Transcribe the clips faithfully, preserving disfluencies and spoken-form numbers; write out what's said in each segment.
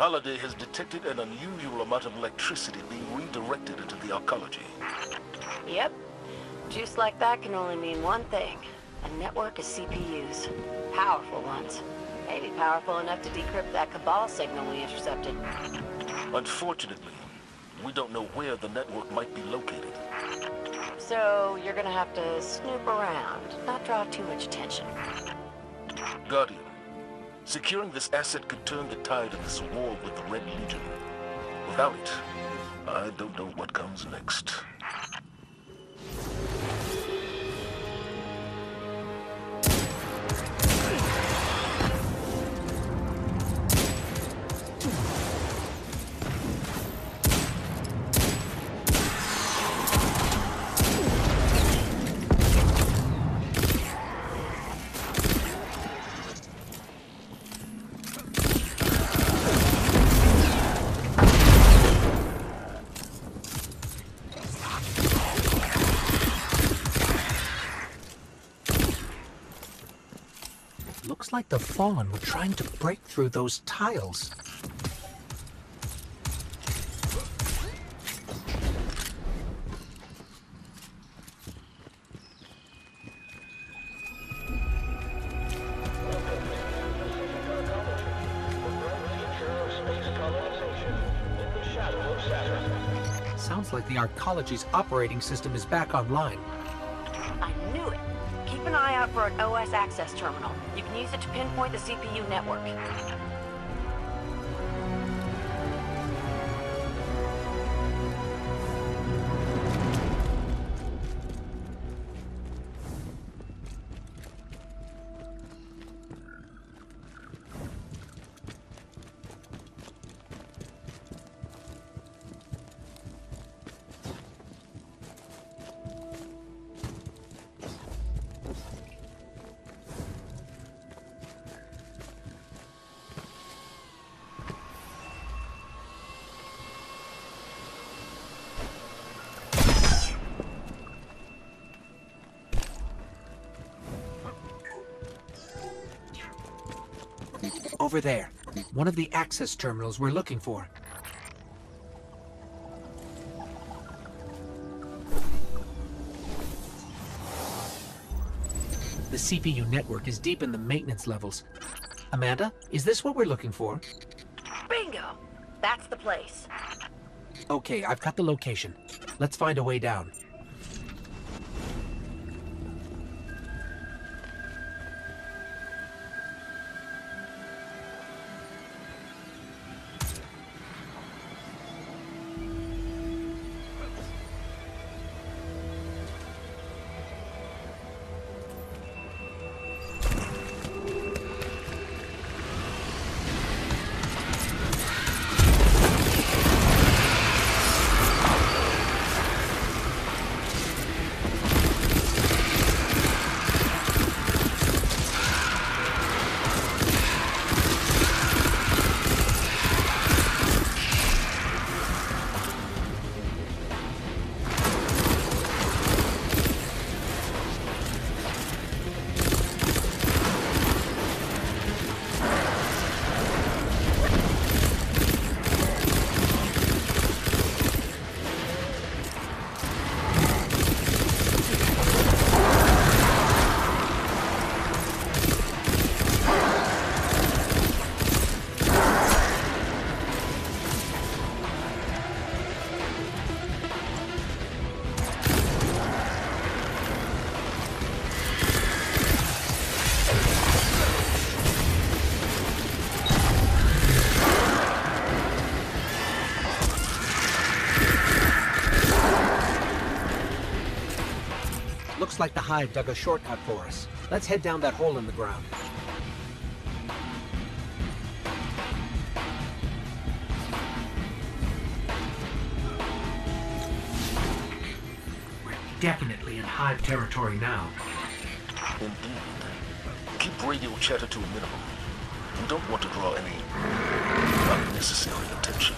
Holiday has detected an unusual amount of electricity being redirected into the Arcology. Yep. Juice like that can only mean one thing. A network of C P Us. Powerful ones. Maybe powerful enough to decrypt that Cabal signal we intercepted. Unfortunately, we don't know where the network might be located. So you're gonna have to snoop around, not draw too much attention. Guardian. Securing this asset could turn the tide of this war with the Red Legion. Without it, I don't know what comes next. Like the Fallen were trying to break through those tiles. Sounds like the Arcology's operating system is back online. Keep an eye out for an O S access terminal. You can use it to pinpoint the C P U network. Over there. One of the access terminals we're looking for. The C P U network is deep in the maintenance levels. Amanda, is this what we're looking for? Bingo! That's the place. Okay, I've got the location. Let's find a way down. Looks like the Hive dug a shortcut for us. Let's head down that hole in the ground. definitely in Hive territory now. Indeed. Keep radio chatter to a minimum. We don't want to draw any unnecessary attention.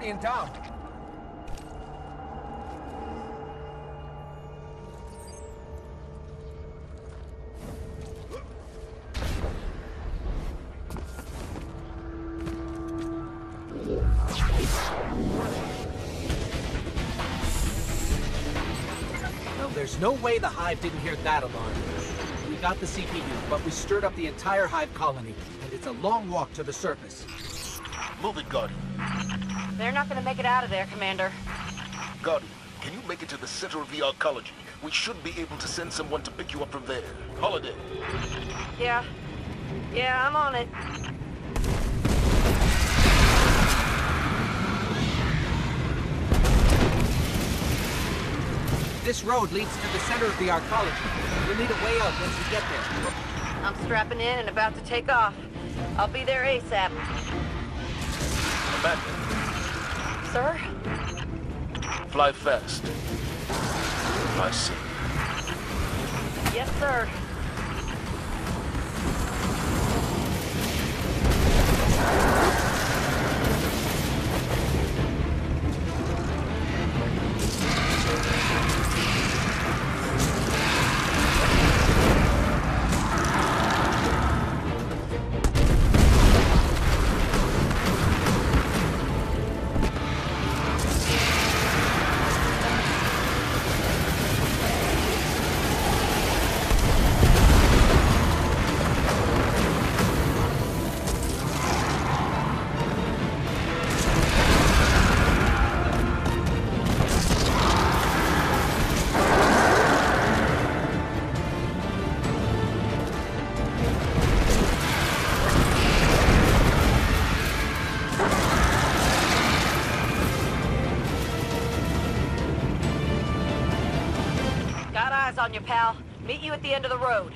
Guardian down. No way the Hive didn't hear that alarm. We got the C P U, but we stirred up the entire Hive colony, and it's a long walk to the surface. Move it, Guardian. They're not gonna make it out of there, Commander. Guardian, can you make it to the center of the Arcology? We should be able to send someone to pick you up from there. Holiday. Yeah. Yeah, I'm on it. This road leads to the center of the Arcology. We'll need a way out once we get there. I'm strapping in and about to take off. I'll be there ASAP. Amanda. Sir? Fly fast. Fly safe. Yes, sir. On you, pal. Meet you at the end of the road.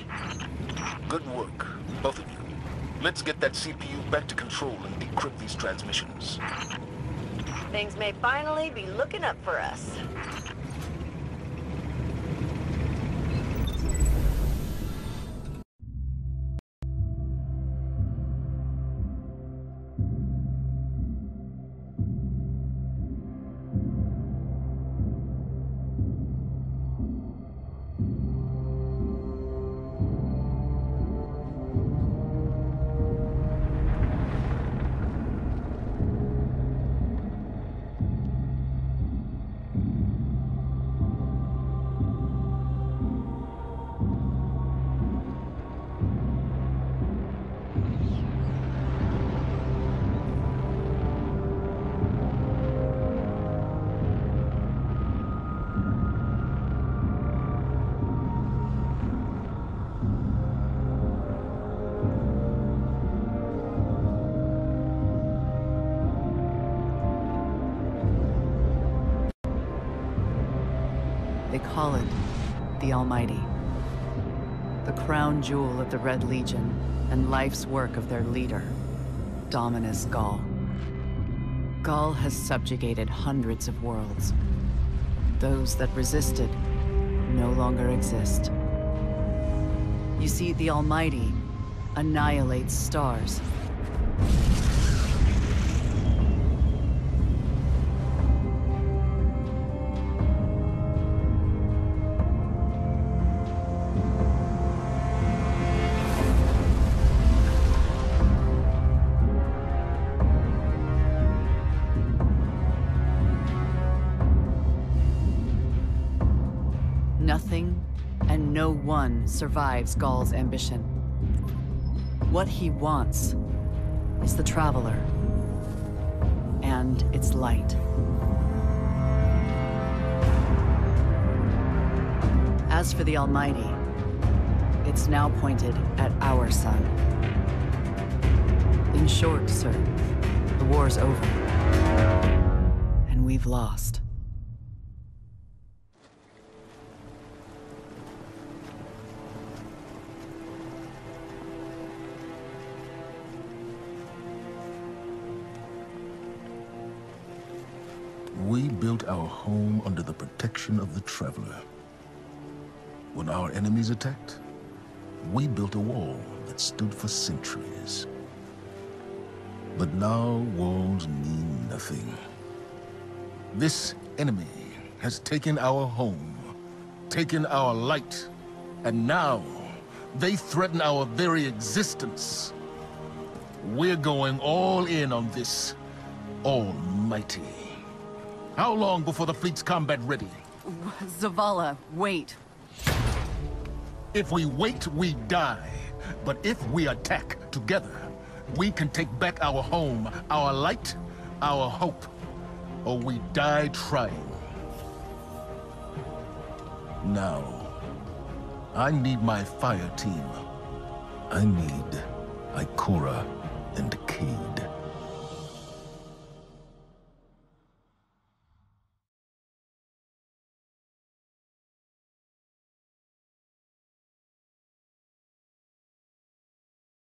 Good work, both of you. Let's get that C P U back to control and decrypt these transmissions. Things may finally be looking up for us. The Almighty, the crown jewel of the Red Legion and life's work of their leader, Dominus Gaul. Gaul has subjugated hundreds of worlds. Those that resisted no longer exist. You see, the Almighty annihilates stars. Survives Gaul's ambition. What he wants is the Traveler and its light. As for the Almighty, it's now pointed at our sun. In short, sir, the war's over, and we've lost. We built our home under the protection of the Traveler. When our enemies attacked, we built a wall that stood for centuries. But now walls mean nothing. This enemy has taken our home, taken our light, and now they threaten our very existence. We're going all in on this Almighty. How long before the fleet's combat ready? Zavala, wait. If we wait, we die. But if we attack together, we can take back our home, our light, our hope, or we die trying. Now, I need my fire team. I need Ikura and